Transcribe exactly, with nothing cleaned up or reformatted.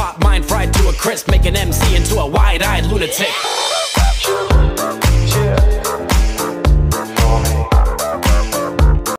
pop, mind fried to a crisp, make an M C into a wide-eyed lunatic.